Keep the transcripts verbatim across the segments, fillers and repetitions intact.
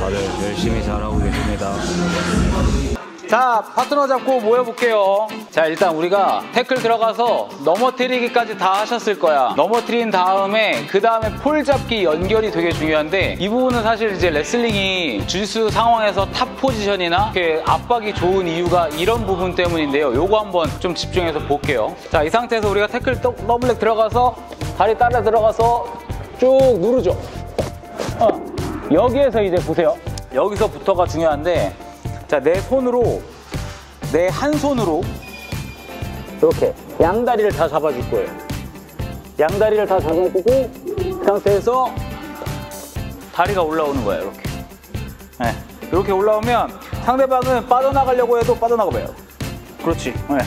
다들 열심히 잘하고 계십니다. 자, 파트너 잡고 모여볼게요. 자, 일단 우리가 태클 들어가서 넘어뜨리기까지 다 하셨을 거야. 넘어뜨린 다음에 그 다음에 폴 잡기 연결이 되게 중요한데, 이 부분은 사실 이제 레슬링이 주짓수 상황에서 탑 포지션이나 이렇게 압박이 좋은 이유가 이런 부분 때문인데요. 요거 한번 좀 집중해서 볼게요. 자, 이 상태에서 우리가 태클 더블렉 들어가서 다리 따라 들어가서 쭉 누르죠. 어, 여기에서 이제 보세요. 여기서부터가 중요한데, 자, 내 손으로, 내 한 손으로 이렇게 양다리를 다 잡아줄 거예요. 양다리를 다 잡아주고 그 상태에서 다리가 올라오는 거예요. 이렇게. 네. 이렇게 올라오면 상대방은 빠져나가려고 해도 빠져나가봐요. 그렇지. 네.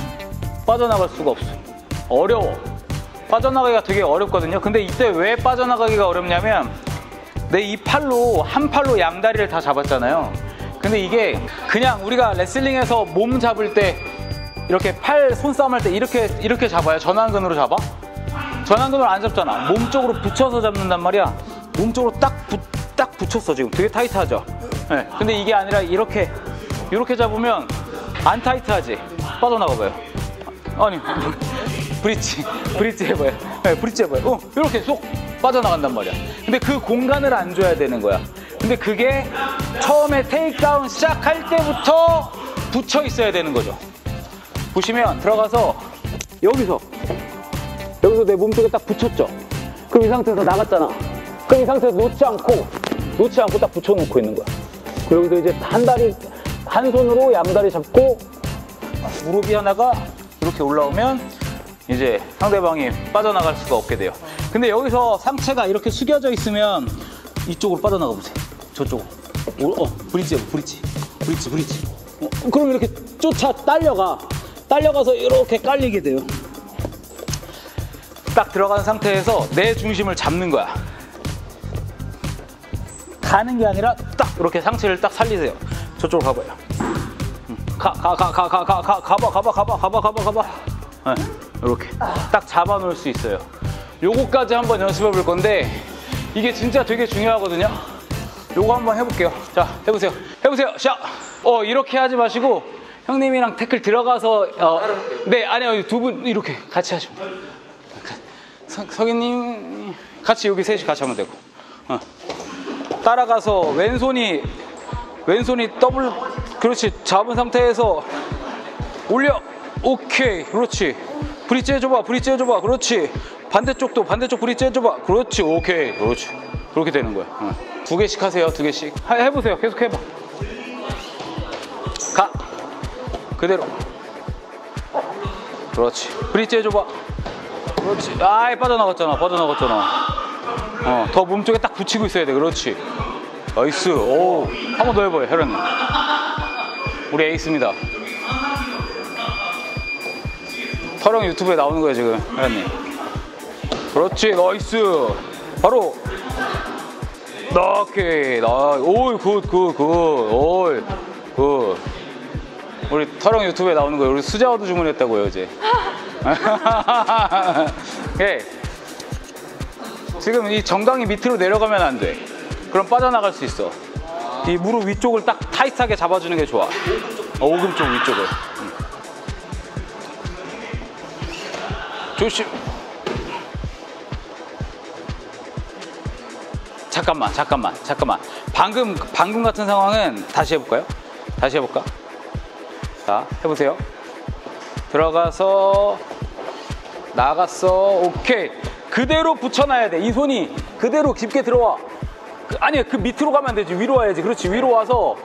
빠져나갈 수가 없어. 어려워. 빠져나가기가 되게 어렵거든요. 근데 이때 왜 빠져나가기가 어렵냐면, 내 이 팔로, 한 팔로 양다리를 다 잡았잖아요. 근데 이게 그냥 우리가 레슬링에서 몸 잡을 때 이렇게 팔 손싸움 할 때 이렇게 이렇게 잡아요. 전완근으로 잡아? 전완근으로 안 잡잖아. 몸 쪽으로 붙여서 잡는단 말이야. 몸 쪽으로 딱, 부, 딱 붙였어 지금. 되게 타이트하죠? 네. 근데 이게 아니라 이렇게 이렇게 잡으면 안 타이트하지? 빠져나가봐요. 아니, 브릿지 브릿지 해봐요. 네, 브릿지 해봐요. 어, 이렇게 쏙 빠져나간단 말이야. 근데 그 공간을 안 줘야 되는 거야. 근데 그게 처음에 테이크다운 시작할 때부터 붙여 있어야 되는 거죠. 보시면 들어가서 여기서 여기서 내 몸쪽에 딱 붙였죠. 그럼 이 상태에서 나갔잖아. 그럼 이 상태에서 놓지 않고 놓지 않고 딱 붙여놓고 있는 거야. 그리고 여기서 이제 한 다리 한 손으로 양다리 잡고 무릎이 하나가 이렇게 올라오면 이제 상대방이 빠져나갈 수가 없게 돼요. 근데 여기서 상체가 이렇게 숙여져 있으면 이쪽으로 빠져나가 보세요. 저쪽으로. 어, 브릿지 해봐, 브릿지. 브릿지, 브릿지. 어, 그럼 이렇게 쫓아, 딸려가. 딸려가서 이렇게 깔리게 돼요. 딱 들어간 상태에서 내 중심을 잡는 거야. 가는 게 아니라 딱 이렇게 상체를 딱 살리세요. 저쪽으로 가봐요. 가, 가, 가, 가, 가, 가, 가, 가봐, 가봐, 가봐, 가봐, 가봐, 가봐. 네, 이렇게. 딱 잡아놓을 수 있어요. 요거까지 한번 연습해 볼 건데, 이게 진짜 되게 중요하거든요. 요거 한번 해볼게요. 자, 해보세요. 해보세요. 샷! 어, 이렇게 하지 마시고, 형님이랑 태클 들어가서, 어, 네, 아니요, 두 분, 이렇게 같이 하시면 돼요. 석인님, 같이 여기 셋이 같이 하면 되고. 어. 따라가서, 왼손이, 왼손이 더블, 그렇지, 잡은 상태에서 올려. 오케이, 그렇지. 브릿지 해줘봐, 브릿지 해줘봐, 그렇지. 반대쪽도, 반대쪽 브릿지 해줘봐, 그렇지, 오케이, 그렇지. 그렇게 되는 거야. 어. 두 개씩 하세요, 두 개씩. 해보세요, 계속 해봐. 가. 그대로. 그렇지. 브릿지 해줘봐. 그렇지. 아이, 빠져나갔잖아, 빠져나갔잖아. 어, 더 몸쪽에 딱 붙이고 있어야 돼, 그렇지. 나이스, 오. 한 번 더 해봐요, 헤렌. 우리 에이스입니다. 털형 유튜브에 나오는 거예요, 지금, 헤렌님. 그렇지, 나이스. 바로. 오케이, 나, 오이, 굿, 굿, 굿, 오이, 굿. 우리 털형 유튜브에 나오는 거예요. 우리 수자와도 주문했다고요, 이제. 오케이. 지금 이 정강이 밑으로 내려가면 안 돼. 그럼 빠져나갈 수 있어. 이 무릎 위쪽을 딱 타이트하게 잡아주는 게 좋아. 어, 오금 쪽 위쪽을. 응. 조심. 잠깐만, 잠깐만, 잠깐만. 방금, 방금 같은 상황은 다시 해볼까요? 다시 해볼까? 자, 해보세요. 들어가서, 나갔어, 오케이. 그대로 붙여놔야 돼. 이 손이 그대로 깊게 들어와. 그, 아니야, 그 밑으로 가면 안 되지. 위로 와야지. 그렇지, 위로 와서.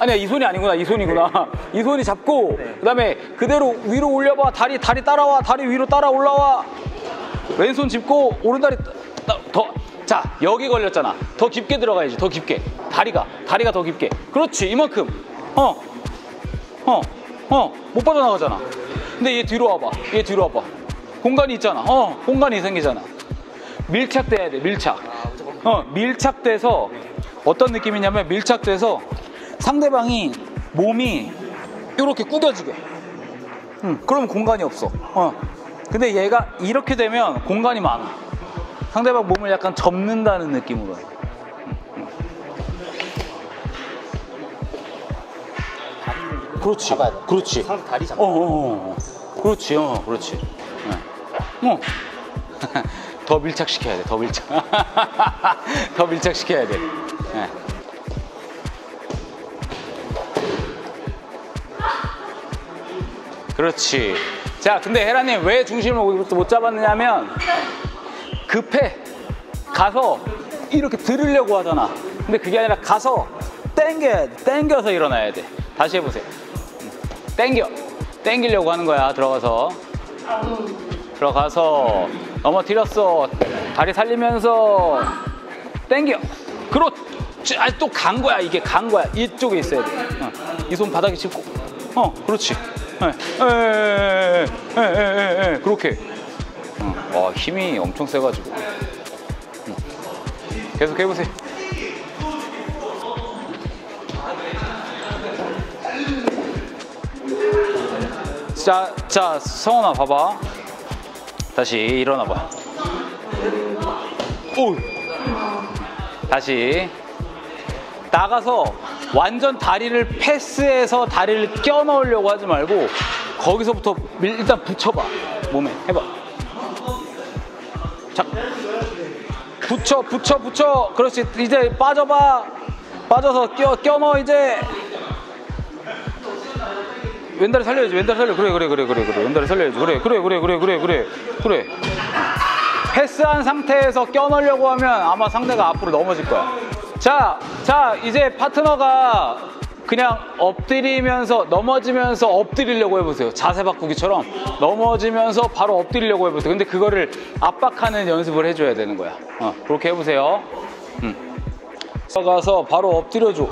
아니야, 이 손이 아니구나, 이 손이구나. 네. 이 손이 잡고, 네. 그 다음에 그대로 위로 올려봐. 다리, 다리 따라와. 다리 위로 따라 올라와. 왼손 짚고, 오른다리 더. 자, 여기 걸렸잖아. 더 깊게 들어가야지. 더 깊게. 다리가. 다리가 더 깊게. 그렇지. 이만큼. 어. 어. 어. 못 빠져나가잖아. 근데 얘 뒤로 와봐. 얘 뒤로 와봐. 공간이 있잖아. 어. 공간이 생기잖아. 밀착돼야 돼. 밀착. 어. 밀착돼서 어떤 느낌이냐면 밀착돼서 상대방이 몸이 이렇게 구겨지게. 응. 그럼 공간이 없어. 어. 근데 얘가 이렇게 되면 공간이 많아. 상대방 몸을 약간 접는다는 느낌으로. 그렇지. 잡아야 돼. 그렇지. 상대 다리 잡아. 어, 어, 어. 그렇지. 어, 그렇지. 어. 더 밀착시켜야 돼. 더 밀착. 더 밀착시켜야 돼. 네. 그렇지. 자, 근데 헤라님 왜 중심을 못 잡았느냐면 급해. 가서 이렇게 들으려고 하잖아. 근데 그게 아니라 가서 당겨야 돼. 당겨서 일어나야 돼. 다시 해보세요. 당겨. 당기려고 하는 거야. 들어가서. 들어가서. 넘어뜨렸어. 다리 살리면서. 당겨. 그렇지. 아니, 또 간 거야. 이게 간 거야. 이쪽에 있어야 돼. 어. 이 손 바닥에 짚고. 어, 그렇지. 에에에에에에에에 에에에에에에 그렇게. 어. 와, 힘이 엄청 세가지고. 응. 계속 해보세요. 자, 자, 성원아 봐봐. 다시 일어나봐. 오. 다시 나가서 완전 다리를 패스해서 다리를 껴 넣으려고 하지 말고 거기서부터 일단 붙여봐. 몸에 해봐. 자, 붙여 붙여 붙여. 그렇지. 이제 빠져봐. 빠져서 껴, 껴 넣어. 이제 왼다리 살려야지. 왼다리 살려. 그래 그래 그래 그래 그래. 왼다리 살려야지. 그래 그래 그래 그래 그래 그래 그래. 패스한 상태에서 껴 넣으려고 하면 아마 상대가 앞으로 넘어질 거야. 자, 자, 이제 파트너가 그냥 엎드리면서 넘어지면서 엎드리려고 해보세요. 자세 바꾸기처럼 넘어지면서 바로 엎드리려고 해보세요. 근데 그거를 압박하는 연습을 해줘야 되는 거야. 어, 그렇게 해보세요. 음. 들어가서 바로 엎드려줘.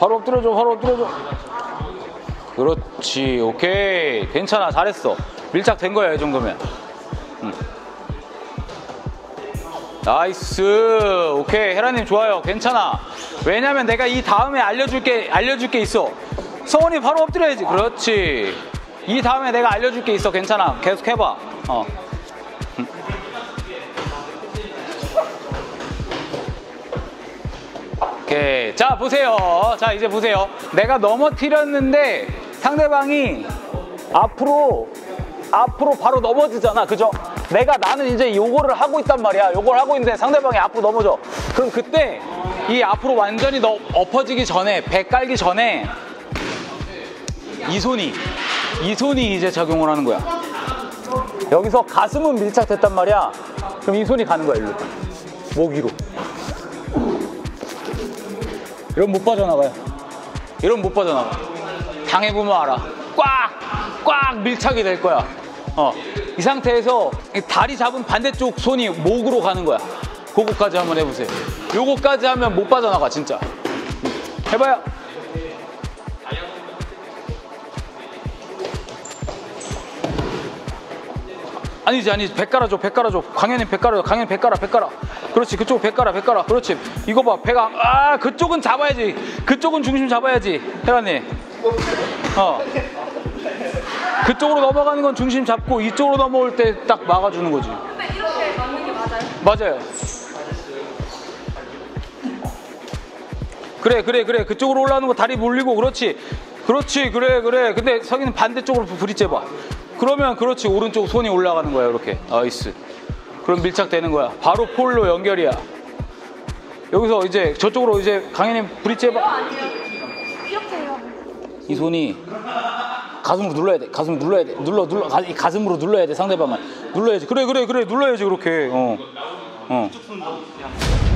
바로 엎드려줘. 바로 엎드려줘. 그렇지. 오케이. 괜찮아. 잘했어. 밀착된 거야. 이 정도면. 음. 나이스. 오케이. 헤라님 좋아요. 괜찮아. 왜냐면 내가 이 다음에 알려줄게 알려줄게 있어. 성원이 바로 엎드려야지. 그렇지. 이 다음에 내가 알려줄게 있어. 괜찮아. 계속 해봐. 어. 오케이. 자, 보세요. 자, 이제 보세요. 내가 넘어뜨렸는데 상대방이 앞으로 앞으로 바로 넘어지잖아. 그죠? 내가 나는 이제 요거를 하고 있단 말이야. 요걸 하고 있는데 상대방이 앞으로 넘어져. 그럼 그때 이 앞으로 완전히 너 엎어지기 전에, 배 깔기 전에 이 손이 이 손이 이제 작용을 하는 거야. 여기서 가슴은 밀착됐단 말이야. 그럼 이 손이 가는 거야. 일로. 목 위로. 이러면 못 빠져나가요. 이러면 못 빠져나가. 당해보면 알아. 꽉! 꽉 밀착이 될 거야. 어. 이 상태에서 다리 잡은 반대쪽 손이 목으로 가는 거야. 그거까지 한번 해보세요. 요거까지 하면 못 빠져나가, 진짜. 해봐요. 아니지, 아니지. 배 깔아줘, 배 깔아줘. 강현이 배 깔아줘. 강현이 배 깔아, 배 깔아. 그렇지, 그쪽 배 깔아, 배 깔아. 그렇지. 이거 봐, 배가. 아, 그쪽은 잡아야지. 그쪽은 중심 잡아야지. 헤라님. 어. 그쪽으로 넘어가는 건 중심 잡고 이쪽으로 넘어올 때 딱 막아주는 거지. 근데 이렇게 막는 게 맞아요? 맞아요. 그래 그래 그래. 그쪽으로 올라오는 거 다리 몰리고. 그렇지 그렇지. 그래 그래. 근데 성인은 반대쪽으로 부딪혀봐. 그러면 그렇지. 오른쪽 손이 올라가는 거야. 이렇게. 나이스. 그럼 밀착되는 거야. 바로 폴로 연결이야. 여기서 이제 저쪽으로 이제 강현님 부딪혀봐. 아니요, 아니요. 이렇게 해요. 이 손이 가슴으로 눌러야 돼. 가슴으로 눌러야 돼. 눌러 눌러. 가, 가슴으로 눌러야 돼. 상대방만 눌러야지. 그래 그래 그래. 눌러야지. 그렇게. 어. 어.